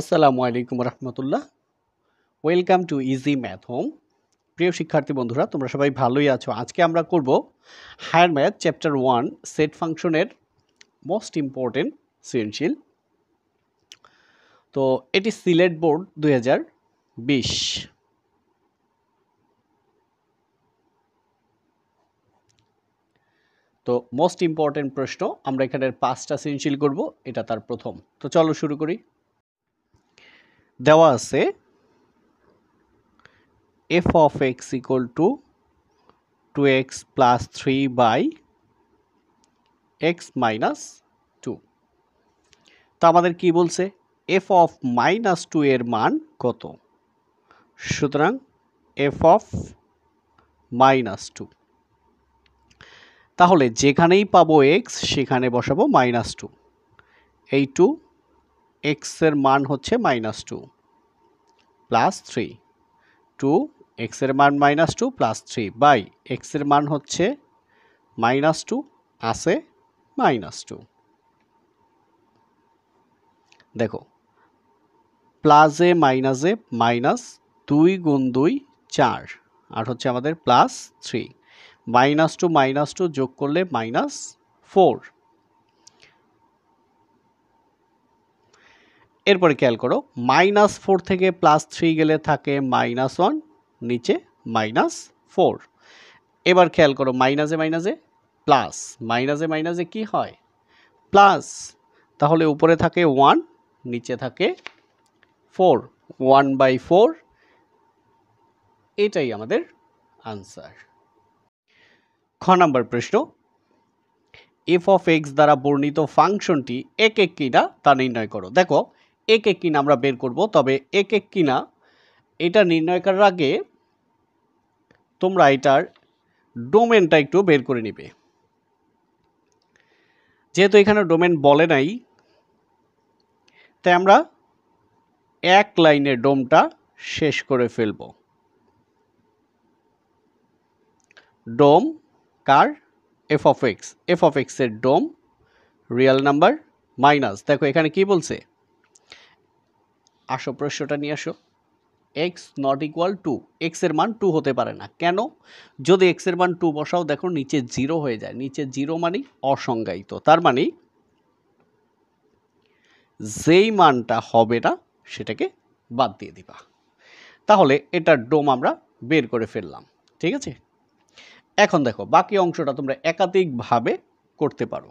আসসালামু আলাইকুম রাহমাতুল্লাহ। Welcome to easy math home. প্রিয় শিক্ষার্থী বন্ধুরা, তোমরা সবাই ভালোই আছো। আজকে আমরা করব হায়ার ম্যাথ চ্যাপ্টার 1 সেট ফাংশনের মোস্ট ইম্পর্টেন্ট সৃজনশীল। তো এটি সিলেট বোর্ড 2020। তো মোস্ট ইম্পর্টেন্ট প্রশ্ন, আমরা এখানের 5টা সৃজনশীল করব, এটা তার প্রথম। তো চলো শুরু করি। দেওয়া আছে f of x equal to 2x plus 3 by x minus 2। তা আমাদের কি বলছে? f of minus 2 এর মান কত? সুতরাং f of minus 2, তাহলে যেখানেই পাবো x সেখানে বসাবো minus 2। এই 2 x এর মান হচ্ছে minus 2 plus 3, 2 x এর মান minus 2 plus 3 by x এর মান হচ্ছে minus 2 আসে minus 2। দেখো প্লাস এ মাইনাস এ মাইনাস, 2 গুণ 2 4, আর হচ্ছে আমাদের প্লাস 3। মাইনাস টু যোগ করলে মাইনাস 4। এরপরে খেয়াল করো, মাইনাস 4 থেকে প্লাস 3 গেলে থাকে মাইনাস 1, নিচে মাইনাস 4। এবার খেয়াল করো, মাইনাসে মাইনাসে প্লাস, মাইনাসে মাইনাসে কি হয়? প্লাস। তাহলে উপরে থাকে 1, নিচে থাকে 4, 1/4। এটাই আমাদের আনসার। খ নম্বর প্রশ্ন, এফ অফ এক্স দ্বারা বর্ণিত ফাংশনটি এক এক কিনা তা নির্ণয় করো। দেখো এক এক কিনা আমরা বের করব, তবে এক এক কিনা এটা নির্ণয় করার আগে তোমরা এটার ডোমেনটা একটু বের করে নিবে। যেহেতু এখানে ডোমেন বলে নাই, তাই আমরা এক লাইনে ডোমটা শেষ করে ফেলব। ডোম কার? F of x. F of এক্সের ডোম রিয়াল নাম্বার মাইনাস। দেখো এখানে কি বলছে, আসো প্রশ্নটা নিয়ে আসো। এক্স নট ইকুয়াল টু, এক্সের মান 2 হতে পারে না। কেন? যদি এক্সের মান 2 বসাও, দেখো নিচে 0 হয়ে যায়। নিচে 0 মানে অসংজ্ঞায়িত, তার মানে যেই মানটা হবে না সেটাকে বাদ দিয়ে দিবা। তাহলে এটার ডোম আমরা বের করে ফেললাম, ঠিক আছে? এখন দেখো বাকি অংশটা তোমরা একাধিকভাবে করতে পারো।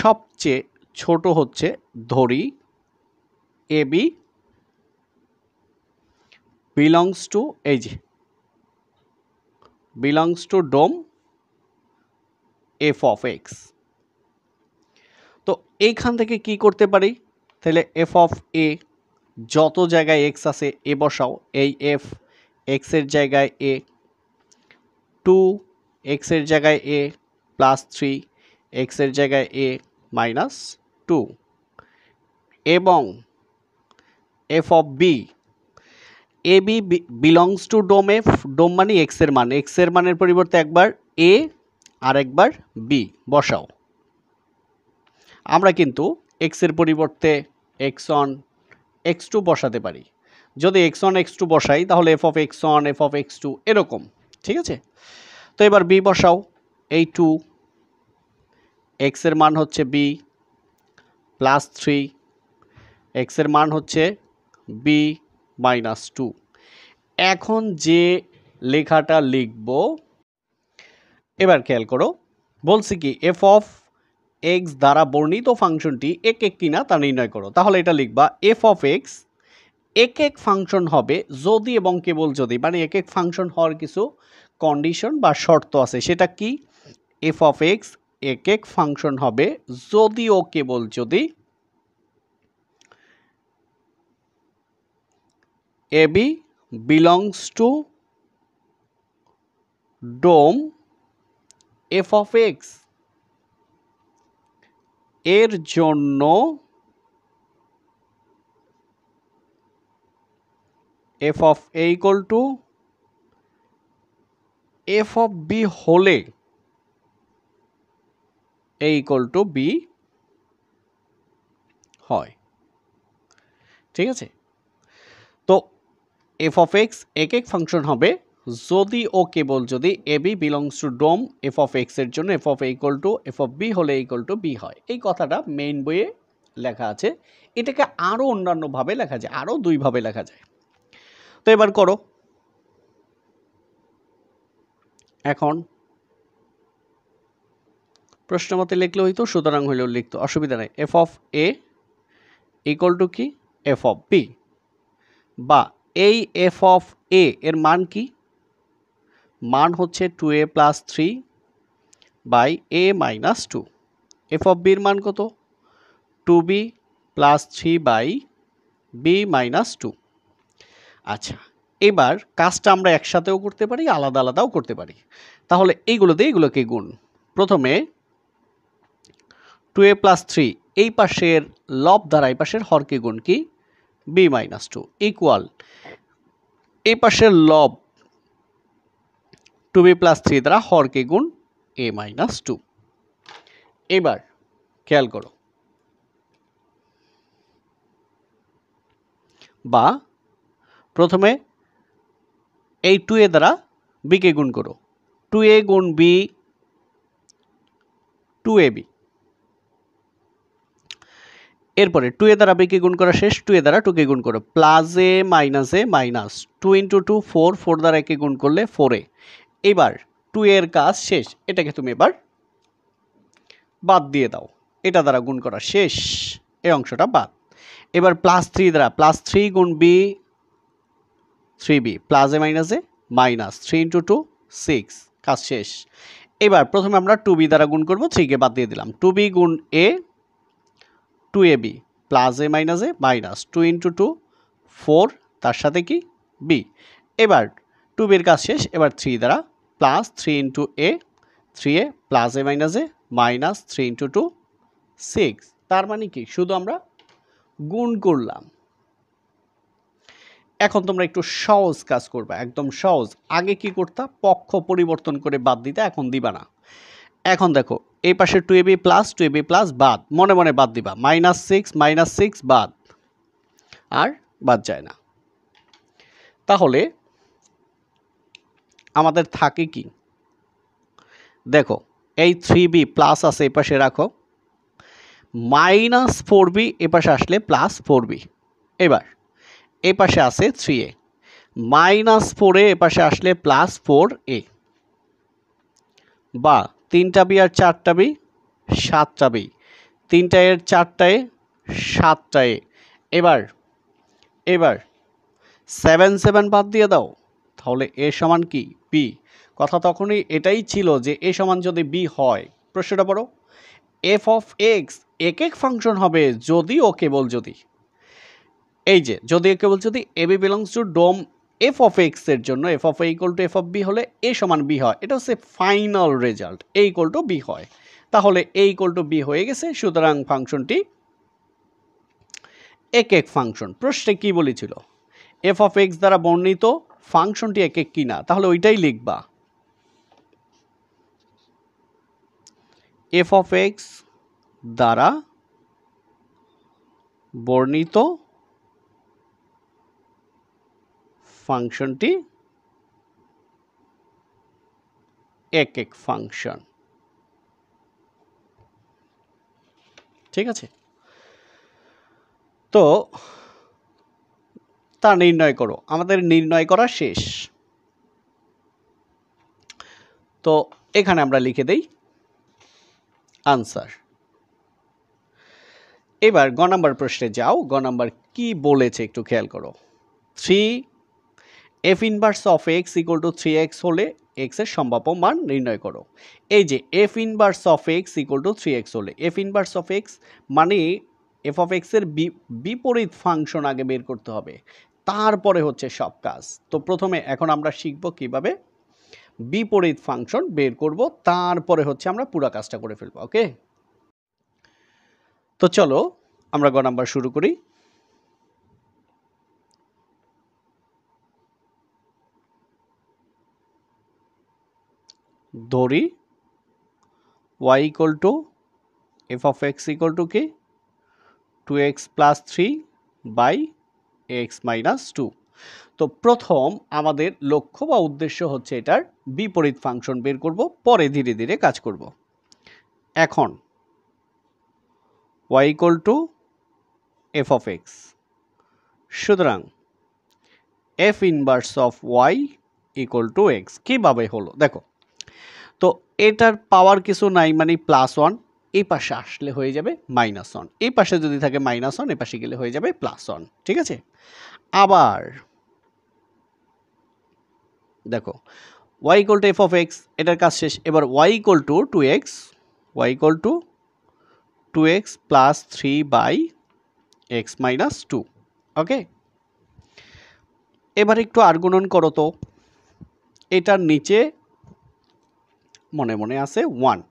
সবচেয়ে ছোট হচ্ছে, ধরি এ বি বিলংস টু, এই যে belongs to dom F of x. তো এইখান থেকে কি করতে পারি? তাহলে এফ অফ এ, যত জায়গায় এক্স আছে এ বসাও। এই এফ এক্সের জায়গায় এ, 2 এক্সের জায়গায় এ, প্লাস 3 এক্সের জায়গায় এ, মাইনাস 2, এবং F of B. A B belongs to dom F, dom মানে এক্সের মান। এক্সের মানের পরিবর্তে একবার এ আর একবার বি বসাও। আমরা কিন্তু এক্সের পরিবর্তে x1 x2 বসাতে পারি। যদি x1 x2 বসাই তাহলে F of x1 F of x2 এরকম, ঠিক আছে? তো এবার b বসাও। এই 2 x এর মান হচ্ছে b, প্লাস 3 x এর মান হচ্ছে b মাইনাস 2। এখন যে লেখাটা লিখব, এবার খেয়াল করো, বলছি কি এফ অফ x দ্বারা বর্ণিত ফাংশনটি এক এক কিনা তা নির্ণয় করো। তাহলে এটা লিখবা, এফ অফ x এক এক ফাংশন হবে যদি এবং কেবল যদি, মানে এক এক ফাংশন হওয়ার কিছু কন্ডিশন বা শর্ত আছে। সেটা কি? এফ অফ এক্স এক এক ফাংশন হবে যদি ও কেবল যদি A B belongs to dom F of x এর জন্য f of a equal to f of b হলে a equal to b হয়। ঠিক আছে, তো এফ অফ এক্স এক এক ফাংশন হবে যদি ও কেবল যদি A B belongs to dom F of x এর জন্য F of A equal to F of B হলে ইকুয়াল টু বি হয়। এই কথাটা মেইন বইয়ে লেখা আছে, এটাকে আরও অন্যান্যভাবে লেখা যায়, আরও দুইভাবে লেখা যায়। তো এবার করো, এখন প্রশ্নমতে লিখলে হইতো, সুতরাং হইলেও লিখতো, অসুবিধা নাই। F of A equal to কি এফ অফ বি, বা এই এফ অফ এ এর মান কি, মান হচ্ছে 2a plus 3 by a minus 2। F of বির মান কত, 2b plus 3 by b minus 2। আচ্ছা, এবার কাজটা আমরা একসাথেও করতে পারি, আলাদা আলাদাও করতে পারি। তাহলে এইগুলো দিয়ে এগুলোকে গুণ। প্রথমে 2a প্লাস 3 এই পাশের লব দ্বারা এই পাশের হরকে গুণ কি b মাইনাস 2 ইকুয়াল এই পাশের লব 2b প্লাস 3 দ্বারা হরকে গুণ a মাইনাস 2। এবার খেয়াল করো, বা প্রথমে এই 2a দ্বারা b কে গুণ করো, 2a গুণ b 2ab। এরপরে 2a দ্বারা b কে গুণ করা শেষ, 2a দ্বারা 2 কে গুণ করো, প্লাস a মাইনাস 2 ইনটু 2 4, 4 দ্বারা কে গুণ করলে 4a। এবার 2a এর কাজ শেষ, এটাকে তুমি এবার বাদ দিয়ে দাও, এটা দ্বারা গুণ করা শেষ, এই অংশটা বাদ। এবার প্লাস 3 দ্বারা প্লাস 3 গুণ b 3b, plus a minus 3 into 2 6, কাজ শেষ। এবার প্রথমে আমরা 2b দ্বারা গুণ করব, 3কে বাদ দিয়ে দিলাম, 2b গুণ a 2ab plus a minus 2 into 2 4, তার সাথে কি b। এবার 2b এর কাজ শেষ, এবার 3 দ্বারা plus 3 into a 3a plus a minus 3 into 2 6, তার মানে কি শুধু আমরা গুণ করলাম। এখন তোমরা একটু সহজ কাজ করবা, একদম সহজ। আগে কি করতা, পক্ষ পরিবর্তন করে বাদ দিতে, এখন দিবা না। এখন দেখো এই পাশে 2ab প্লাস বাদ, মনে মনে বাদ দিবা, মাইনাস 6 বাদ, আর বাদ যায় না। তাহলে আমাদের থাকে কি, দেখো এই 3b প্লাস আছে এই পাশে রাখো, মাইনাস 4b এ পাশে আসলে প্লাস 4b। এবার এ পাশে আছে 3a, মাইনাস 4a এ পাশে আসলে প্লাস 4a, বা 3টা b আর 4টা b 7টা b, 3টা এর 4টা এ 7টা এ। এবার এবার 7 বাদ দিয়ে দাও, তাহলে a সমান কি b। কথা তখনই এটাই ছিল যে a সমান যদি b হয়। প্রশ্নটা পড়ো, এফ অফ এক্স এক এক ফাংশন হবে যদি ও কেবল যদি, এই যে যদি কেবল যদি A B belongs to dom F of x এর জন্য F of A equal to F of B হলে এ সমান বি হয়। এটা হচ্ছে final result, A equal to B হয়। তাহলে এ ইকুয়াল টু বি হয়ে গেছে, সুতরাং ফাংশনটি এক এক ফাংশন। প্রশ্নে কি বলেছিল, এফ অফ এক্স দ্বারা বর্ণিত ফাংশনটি এক এক কিনা, তাহলে ওইটাই লিখবা। এফ অফ এক্স দ্বারা বর্ণিত ফাংশনটি এক এক ফাংশন। ঠিক আছে, তো তা নির্ণয় করো, আমাদের নির্ণয় করা শেষ। তো এখানে আমরা লিখে দেই আনসার। এবার গ নাম্বার প্রশ্নে যাও, গ নাম্বার কি বলেছে একটু খেয়াল করো। 3 f inverse of x equal to 3x হলে x এর সম্ভাব্য মান নির্ণয় করো। এই যে f inverse of x equal to 3x হলে f ইনভার্স অফ x মানে f of x এর বিপরীত ফাংশন আগে বের করতে হবে, তারপরে হচ্ছে সব কাজ। তো প্রথমে এখন আমরা শিখব কিভাবে বিপরীত ফাংশন বের করব, তারপরে হচ্ছে আমরা পুরো কাজটা করে ফেলব। ওকে, তো চলো আমরা গ নাম্বার শুরু করি। ধরি y equal to F of x equal to কি 2x plus 3 by x minus 2। तो प्रथम आमादेर लक्ष्य बा उद्देश्य होच्छे एटार विपरीत फांगशन बेर करब, परे धीरे धीरे काज करब। एखन y equal to F of x, सूतरां F inverse of y equal to x किभाबे हलो देखो। तो एटार पावर किछु नाई माने प्लस वन, ए पाशे आसले हये जाबे माइनस वन, ए पाशे जदि थाके माइनस वन, ए पाशे गेले हये जाबे प्लस वन। ठीक आछे, आबार देखो y equal to F of x, एटार काज शेष। एबार y equal to two x, y equal to two x plus three by x minus two. Okay, एबार एकटु आर्गुणन करो तो एटार नीचे मने मने आसे वन।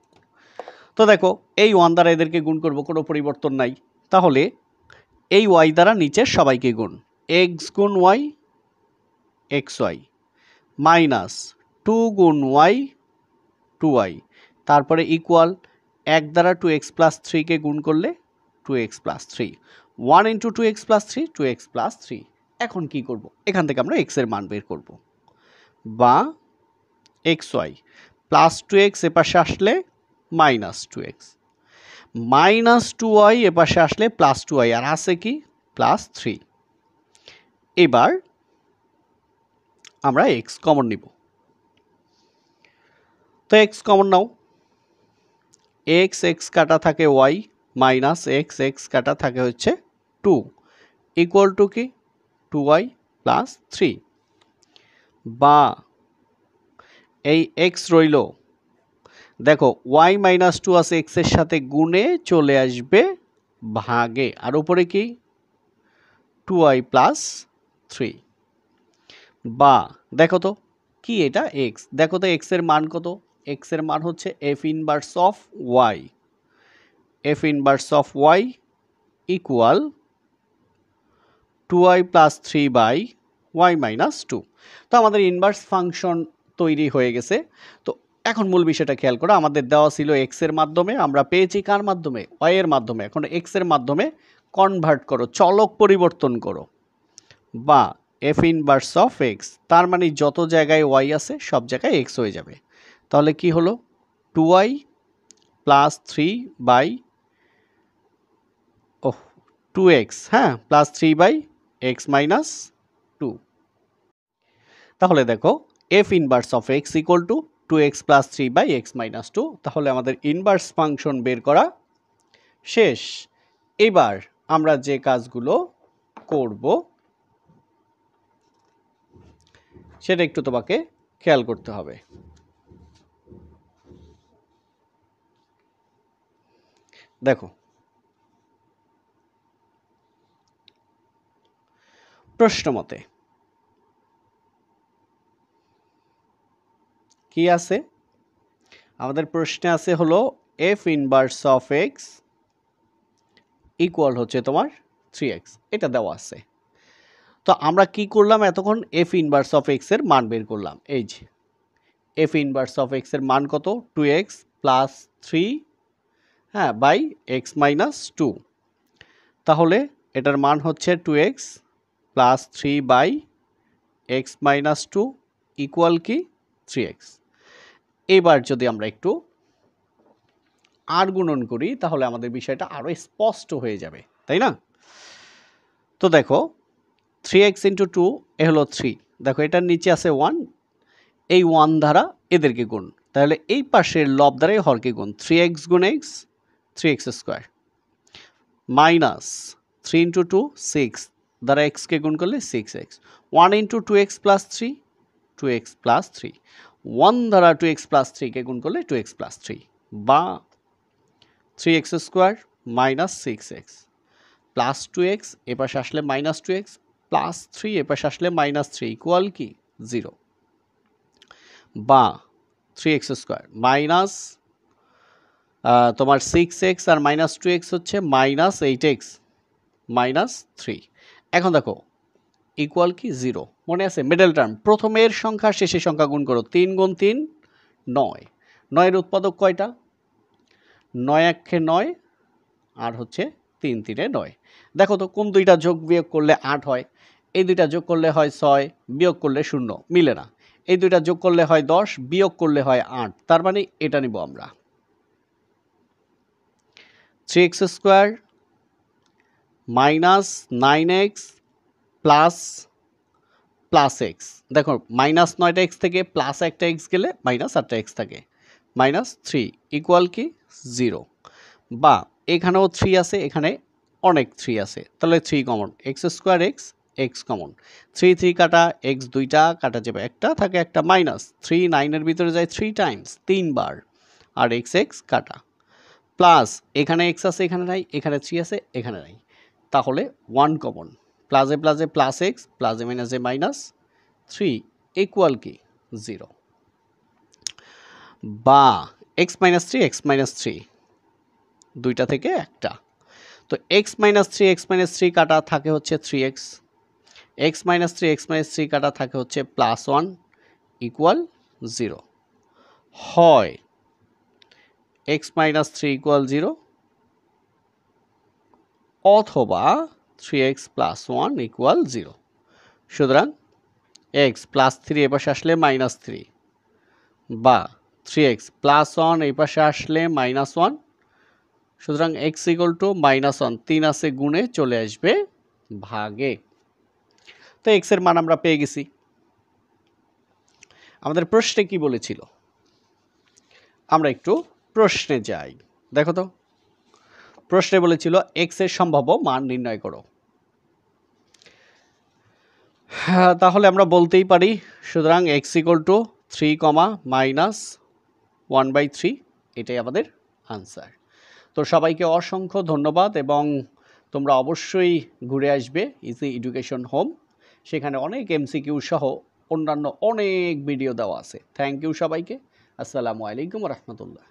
तो देखो এই 1 দ্বারা এদেরকে গুণ করব, কোনো পরিবর্তন নাই। তাহলে এই y দ্বারা নিচের সবাইকে গুণ, x গুণ y xy মাইনাস 2 গুণ y 2y, তারপরে ইকুয়াল 1 দ্বারা 2x + 3 কে গুণ করলে 2x + 3, 1 * 2x + 3 2x + 3। এখন কি করব, এখান থেকে আমরা x এর মান বের করব বা xy প্লাস 2x এ পাশে আসলে minus two x minus two Y ए पाशे आसले प्लस टू वाई और आसे कि प्लस थ्री। एबार आमरा एक्स कमन निब, तो एक्स कमन नाओ, एक्स एक्स काटा थाके वाई माइनस एक्स एक्स काटा थाके होच्छे टू इक्वल टू कि टू वाई प्लस थ्री बा एई एक्स रइलो। देखो y माइनस टू आसे x एर साथे गुणे चले आसबे भागे और ऊपर कि टू वाई प्लस थ्री बा देखो तो कि एटा x, देखो तो x एर मान कत, x एर मान होच्छे f inverse of y, f inverse of y equal to Y plus three by y minus two. तो आमादेर इनभार्स फांगशन तैरी हये गेछे। तो एखन मूल विषयटा खेयाल करो, आमादेर देवा छिलो एक्स एर माध्यमे, आमरा पेयेछि कार माध्यमे वाई एर माध्यमे, एखन एक्स एर माध्यमे कनभार्ट करो, चलक परिवर्तन करो बा एफ इनभार्स अफ एक्स, तार माने जत जायगाय वाई आछे सब जायगाय एक्स हये जाबे। ताहले कि हलो two Y plus three by two x, हाँ plus three by x minus two. ताहले देखो F inverse of x equal to 2x plus three by x minus two. ताहले आमादेर इनभार्स फांगशन बेर करा शेष। एबार आमरा जे काजगुलो करबो सेटा एकटु तोमाके खेयाल करते हबे। देखो प्रश्न मते कि आसे, आमादेर प्रश्ने आसे हलो F inverse of x equal होच्छे तोमार थ्री एक्स, एटा देवा आसे। तो आमरा कि करलाम एतक्षण एफ इनभार्स अफ एक्स एर मान बेर करलाम। एई जे एफ इनभार्स अफ एक्स एर मान कत, टू एक्स प्लस थ्री हाँ बाई एक्स माइनस टू। ताहले एटार मान होच्छे two x plus three by x minus two equal कि थ्री एक्स। एबार जदि आमरा एकटु आर्गुणन करी ताहले आमादेर विषयटा आरो स्पष्ट हये जाबे, ताई ना? तो देखो थ्री एक्स इंटू टू ए हलो थ्री, देखो एटार नीचे आछे वन, एई वन द्वारा एदेरके गुण, ताहले एई पाशे लब द्वारा हर के गुण, थ्री एक्स गुण x three x square minus three into two six द्वारा एक्स के गुण करले six x, one into two x plus three two x plus three, one द्वारा टू एक्स प्लस थ्री के गुण कर ले टू एक्स प्लस थ्री बा three x square minus six x plus two x ए पाशे आसले minus two x plus three ए पाशे आसले माइनस थ्री इक्वल की जिरो बा थ्री एक्स स्क्वायर माइनस तुम्हार सिक्स एक्स और माइनस टू एक्स हे minus eight x minus three. एखन देखो इक्वल की जिरो, मने आछे मिडल टार्म प्रथमेर संख्या शेषेर संख्या गुण करो, तीन गुण तीन नय, नयेर उत्पादक कयटा, नय एके नय और होच्छे तीन तीने नय। देखो तो कोन दुइटा जोग वियोग करले आठ हय, एई दुइटा जोग करले हय छय, वियोग करले शून्य, मिले ना। एई दुइटा जोग करले हय दश, वियोग करले हय आठ, तार माने एटा निब आमरा। 3x square minus 9x plus plus x. देखो माइनस 9টা एक्स থেকে प्लस 1টা एक्स গেলে माइनस 8টা एक्स থাকে, माइनस 3 इक्वल की 0। বা এখানেও 3 আছে, এখানে অনেক 3 আছে, তাহলে 3 common, x square x x common, 3 3 কাটা x দুইটা কাটা যাবে, একটা থাকে একটা মাইনাস 3 9 এর ভিতরে যায় 3 টাইমস, তিনবার, আর x x কাটা, প্লাস এখানে x আছে এখানে নাই, এখানে 3 আছে এখানে নাই, তাহলে 1 common, plus plus plus x plus minus minus 3 equal की 0। बा एक्स माइनस 3 दुईटा थेके एकटा, तो एक्स माइनस 3 काटा थाके होच्छे 3x, एक्स माइनस 3 काटा थाके होच्छे प्लस 1 इक्वल 0 हय। एक्स माइनस 3 इक्वल 0 अथवा 3x प्लस 1 इक्वल 0। सूतरां x प्लस 3 एपाशे आसले माइनस 3 बा 3x प्लस 1 एपाशे आसले माइनस 1, सूतरां x इक्वल टू माइनस 1, 3 आछे गुणे चले आसबे भागे। तो x एर मान आमरा पेये गेछि। आमादेर प्रश्ने कि बोलेछिलो आमरा एकटु प्रश्ने जाई। देखो तो प्रश्ने बोलेछिलो x एर सम्भाव्य मान निर्णय करो, हाँ ताहले आमरा बोलतेई पारी सूतरां X equal to 3 comma minus 1/3 एटाई आमादेर आंसर। तो सबाइके असंख्य धन्यवाद एबं तोमरा अवश्यई घुरे आसबे इजी एडुकेशन होम, सेखाने अनेक एमसीकिउ सह अन्यान्य अनेक भिडियो देवा आछे। थैंक यू सबाइके, आसलामु आलैकुम ओया रहमतुल्लाह।